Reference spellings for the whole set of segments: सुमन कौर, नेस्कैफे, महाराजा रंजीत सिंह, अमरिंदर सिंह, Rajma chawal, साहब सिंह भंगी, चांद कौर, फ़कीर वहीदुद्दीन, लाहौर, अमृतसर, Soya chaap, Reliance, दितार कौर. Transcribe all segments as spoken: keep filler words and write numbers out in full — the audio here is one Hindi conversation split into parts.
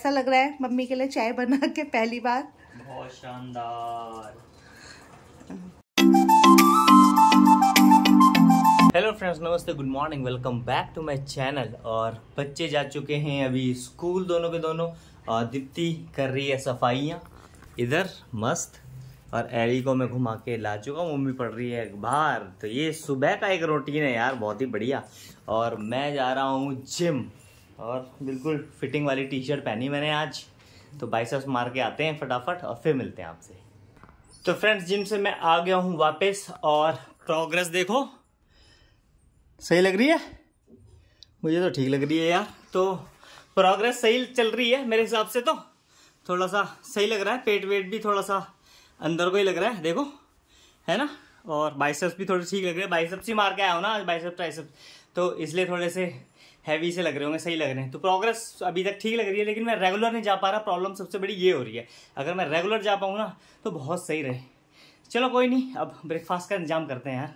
ऐसा लग रहा है मम्मी के लिए चाय बना के पहली बार, बहुत शानदार। हेलो फ्रेंड्स, नमस्ते, good morning, welcome back to my channel. और बच्चे जा चुके हैं अभी स्कूल दोनों के दोनों, और दीप्ति कर रही है सफाइयाँ इधर मस्त, और एरी को मैं घुमा के ला चुका हूँ। मम्मी पढ़ रही है बाहर। तो ये सुबह का एक रूटीन है यार, बहुत ही बढ़िया। और मैं जा रहा हूँ जिम, और बिल्कुल फिटिंग वाली टी शर्ट पहनी मैंने आज। तो बाइसेप्स मार के आते हैं फटाफट और फिर मिलते हैं आपसे। तो फ्रेंड्स, जिम से मैं आ गया हूँ वापस, और प्रोग्रेस देखो, सही लग रही है मुझे तो, ठीक लग रही है यार। तो प्रोग्रेस सही चल रही है मेरे हिसाब से, तो थोड़ा सा सही लग रहा है। पेट वेट भी थोड़ा सा अंदर को ही लग रहा है, देखो, है ना। और बाइसेप्स भी थोड़े ठीक लग रहे हैं, बाइसेप्स ही मार के आया हो ना आज, बाइसेप्स ट्राइसेप्स, तो इसलिए थोड़े से हैवी से लग रहे होंगे, सही लग रहे हैं। तो प्रोग्रेस अभी तक ठीक लग रही है, लेकिन मैं रेगुलर नहीं जा पा रहा। प्रॉब्लम सबसे बड़ी ये हो रही है, अगर मैं रेगुलर जा पाऊँ ना तो बहुत सही रहे। चलो कोई नहीं, अब ब्रेकफास्ट का इंतजाम करते हैं यार।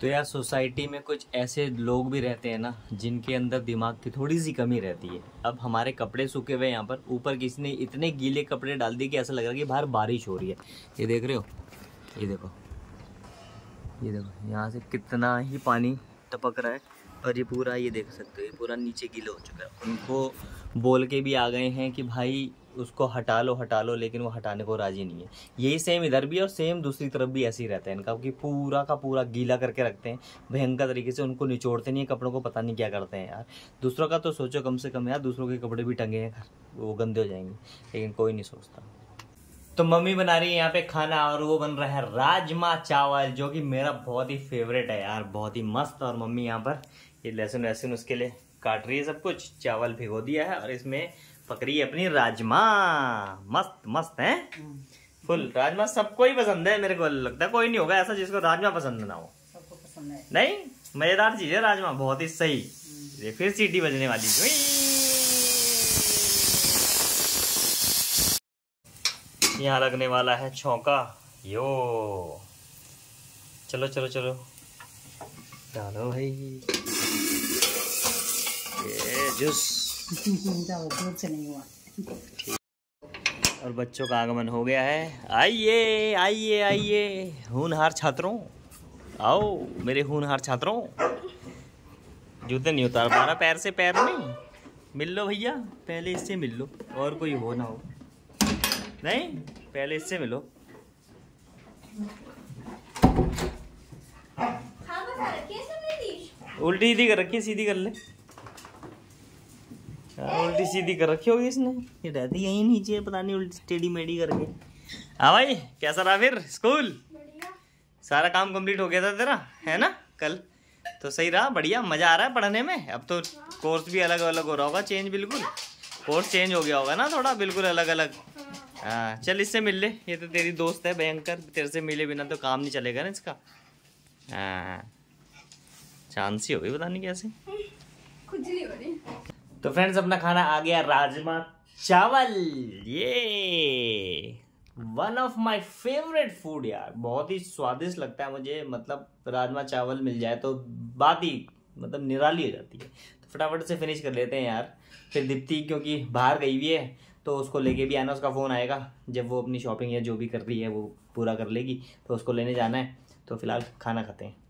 तो यार सोसाइटी में कुछ ऐसे लोग भी रहते हैं ना, जिनके अंदर दिमाग की थोड़ी सी कमी रहती है। अब हमारे कपड़े सूखे हुए हैं यहाँ पर, ऊपर किसी ने इतने गीले कपड़े डाल दिए कि ऐसा लग रहा है कि बाहर बारिश हो रही है। ये देख रहे हो, ये देखो, ये देखो, यहाँ से कितना ही पानी टपक रहा है। और ये पूरा, ये देख सकते हो, ये पूरा नीचे गीला हो चुका है। उनको बोल के भी आ गए हैं कि भाई उसको हटा लो हटा लो, लेकिन वो हटाने को राजी नहीं है। यही सेम इधर भी है और सेम दूसरी तरफ भी ऐसे ही रहता है इनका, कि पूरा का पूरा गीला करके रखते हैं भयंकर तरीके से। उनको निचोड़ते नहीं है कपड़ों को, पता नहीं क्या करते हैं यार। दूसरों का तो सोचो कम से कम यार, दूसरों के कपड़े भी टंगे हैं, वो गंदे हो जाएंगे, लेकिन कोई नहीं सोचता। तो मम्मी बना रही है यहाँ पे खाना, और वो बन रहा है राजमा चावल, जो कि मेरा बहुत ही फेवरेट है यार, बहुत ही मस्त। और मम्मी यहाँ पर ये लहसुन वहसुन उसके लिए काट रही है सब कुछ। चावल भिगो दिया है और इसमें पकड़ी है अपनी राजमा, मस्त मस्त है फुल राजमा। सबको ही पसंद है, मेरे को लगता है कोई नहीं होगा ऐसा जिसको राजमा पसंद ना हो, सबको पसंद है। नहीं, मजेदार चीज है राजमा, बहुत ही सही। ये फिर सीटी बजने वाली। यहाँ लगने वाला है छौंका, यो चलो चलो चलो डालो भाई। ये जूस से नहीं हुआ, और बच्चों का आगमन हो गया है। आइए आइए आइए होनहार छात्रों, आओ मेरे होनहार छात्रों। जूते नहीं उतार पा रहा पैर से, पैर में मिल लो भैया, पहले इससे मिल लो, और कोई हो ना हो, नहीं पहले इससे मिलो। उल्टी सीधी कर रखी है, सीधी कर ले। उल्टी सीधी कर रखी होगी इसने, ये रहती है यहीं नीचे, पता नहीं उल्टी टेढ़ी मेढ़ी करके। हाँ भाई, कैसा रहा फिर स्कूल? बढ़िया। सारा काम कंप्लीट हो गया था तेरा, है ना, कल? तो सही रहा, बढ़िया, मज़ा आ रहा है पढ़ने में। अब तो कोर्स भी अलग अलग हो रहा होगा, चेंज, बिल्कुल कोर्स चेंज हो गया होगा ना थोड़ा, बिल्कुल अलग अलग। हाँ चल, इससे मिल ले, ये तो तेरी दोस्त है भयंकर, तेरे से मिले बिना तो काम नहीं चलेगा ना इसका। हाँ, चांस ही हो गई, पता नहीं कैसे, कुछ नहीं हो रही। तो फ्रेंड्स, अपना खाना आ गया, राजमा चावल, ये one of my favourite food यार, बहुत ही स्वादिष्ट लगता है मुझे। मतलब राजमा चावल मिल जाए तो बात ही मतलब निराली हो जाती है। तो फटाफट से फिनिश कर लेते हैं यार, फिर दीप्ति क्योंकि बाहर गई हुई है तो उसको लेके भी आना, उसका फ़ोन आएगा जब वो अपनी शॉपिंग या जो भी कर रही है वो पूरा कर लेगी, तो उसको लेने जाना है। तो फिलहाल खाना खाते हैं।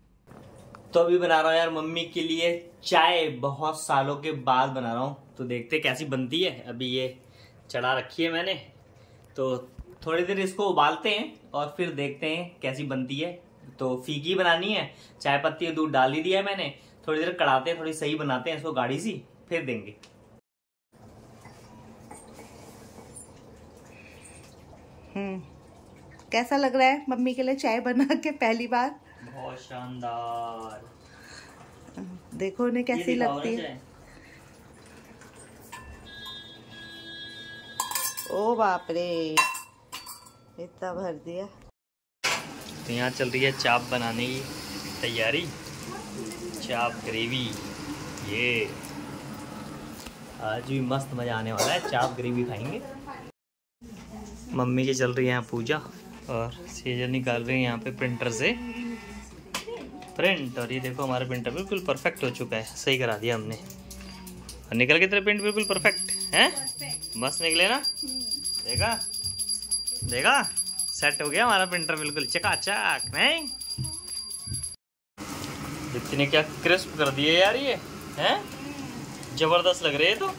तो अभी बना रहा हूँ यार मम्मी के लिए चाय, बहुत सालों के बाद बना रहा हूँ, तो देखते कैसी बनती है। अभी ये चढ़ा रखी है मैंने, तो थोड़ी देर इसको उबालते हैं और फिर देखते हैं कैसी बनती है। तो फीकी बनानी है, चाय पत्ती और दूध डाल ही दिया है मैंने। थोड़ी देर कड़ाते हैं, थोड़ी सही बनाते हैं इसको, गाढ़ी सी, फिर देंगे। हम्म, कैसा लग रहा है मम्मी के लिए चाय बना के पहली बार? बहुत शानदार। देखो उन्हें कैसी लगती है। ओ बाप रे, इतना भर दिया। तो यहाँ चल रही है चाप बनाने की तैयारी, चाप ग्रेवी। ये आज भी मस्त मजा आने वाला है, चाप ग्रेवी खाएंगे। मम्मी की चल रही है यहाँ पूजा, और सीजर निकाल रही है यहाँ पे प्रिंटर से प्रिंट। और ये देखो हमारा प्रिंटर बिल्कुल परफेक्ट हो चुका है, सही करा दिया हमने, और निकल के तेरा प्रिंट बिल्कुल परफेक्ट हैं, मस्त निकले ना, देखा देखा सेट हो गया हमारा प्रिंटर बिल्कुल चकाचक। नहीं इतने क्या क्रिस्प कर दिए यार ये, हैं जबरदस्त लग रहे है तो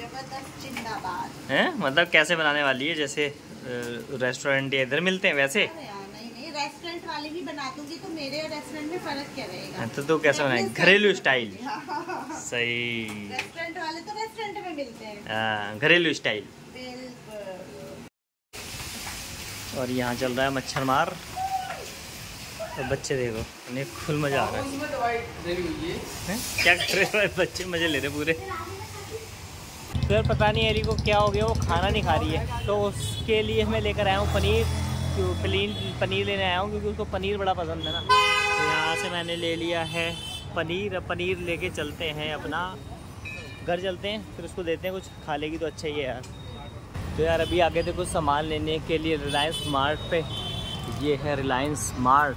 जबरदस्त जिंदाबाद हैं। मतलब कैसे बनाने वाली है, जैसे रेस्टोरेंट इधर मिलते हैं वैसे? रेस्टोरेंट वाले भी बना दूंगी तो मेरे और रेस्टोरेंट में फर्क क्या रहेगा? तो तो कैसा बनाएंगे, घरेलू स्टाइल। सही, रेस्टोरेंट वाले तो रेस्टोरेंट में मिलते हैं, हां घरेलू स्टाइल। और यहाँ चल रहा है मच्छर मार, तो बच्चे देखो उन्हें फुल मजा आ रहा है, क्या कर रहे बच्चे, मजे ले रहे पूरे। तो यार पता नहीं एली को क्या हो गया, वो खाना नहीं खा रही है, तो उसके लिए मैं लेकर आया हूँ पनीर, पनीर पनीर लेने आया हूँ क्योंकि उसको पनीर बड़ा पसंद है ना। तो यहाँ से मैंने ले लिया है पनीर, पनीर लेके चलते हैं अपना घर, चलते हैं फिर उसको देते हैं कुछ खा लेगी तो अच्छा ही है यार। तो यार अभी आगे थे कुछ सामान लेने के लिए रिलायंस मार्ट पे, ये है रिलायंस मार्ट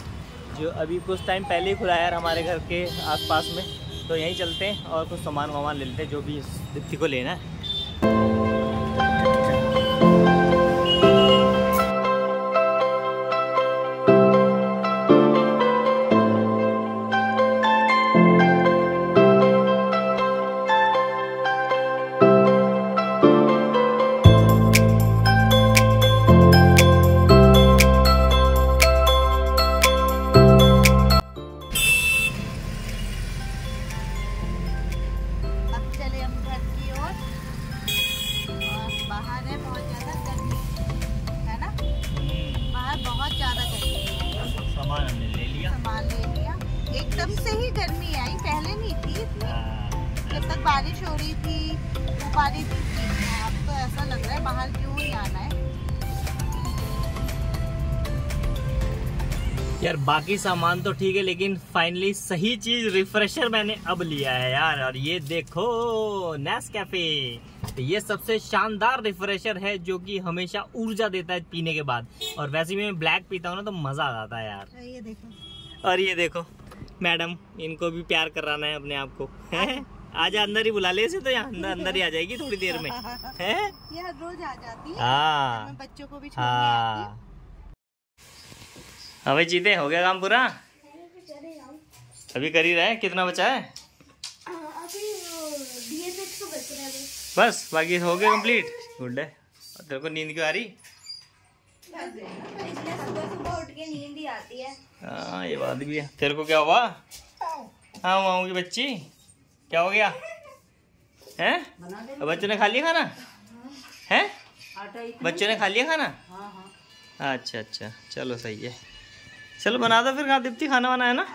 जो अभी कुछ टाइम पहले ही खुला है यार हमारे घर के आसपास में, तो यहीं चलते हैं और कुछ सामान वामान ले लेते हैं जो भी इस व्यक्ति को लेना है। एकदम से ही गर्मी आई, पहले नहीं थी इतनी, जब तक बारिश हो रही थी धूप आ रही थी। अब तो ऐसा लग रहा है बाहर क्यों ही आना है यार। बाकी सामान तो ठीक है, लेकिन फाइनली सही चीज रिफ्रेशर मैंने अब लिया है यार, और ये देखो नेस्कैफे, ये सबसे शानदार रिफ्रेशर है जो कि हमेशा ऊर्जा देता है पीने के बाद, और वैसे भी मैं ब्लैक पीता हूँ ना तो मजा आ जाता है यार। ये देखो, और ये देखो मैडम, इनको भी प्यार कराना है अपने आप को, हैं आजा अंदर ही बुला ले इसे, तो यहाँ अंदर अंदर ही आ जाएगी थोड़ी देर में, हैं ये हर रोज आ जाती है। हाँ तो बच्चों को भी छोड़ने आती है। अबे जीते हो गया काम पूरा, अभी कर ही रहा है, कितना बचा है? आ, अभी डीएनएक्स को बच रहा है बस, बाकी हो गया कंप्लीट। गुड है। तेरे को नींद क्यों आ रही? नींद ही आती है। हाँ ये बात भी है। तेरे को क्या हुआ? हाँ मामू की बच्ची, क्या हो गया हैं? बच्चों ने खा लिया खाना हैं? बच्चों ने खा लिया खाना? अच्छा अच्छा चलो सही है, चलो बना दो फिर खा, दीप्ति खाना वाना है ना।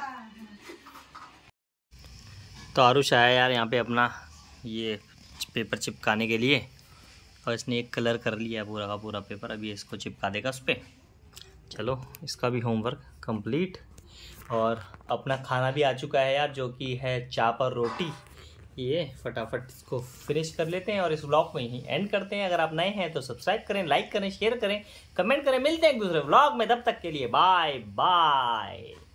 तो आरुष आया यार यहाँ पे अपना ये पेपर चिपकाने के लिए, और इसने एक कलर कर लिया पूरा का पूरा पेपर, अभी इसको चिपका देगा उस पर। चलो इसका भी होमवर्क कंप्लीट, और अपना खाना भी आ चुका है यार जो कि है चाप और रोटी। ये फटाफट इसको फिनिश कर लेते हैं और इस व्लॉग में ही एंड करते हैं। अगर आप नए हैं तो सब्सक्राइब करें, लाइक करें, शेयर करें, कमेंट करें। मिलते हैं एक दूसरे व्लॉग में, तब तक के लिए बाय बाय।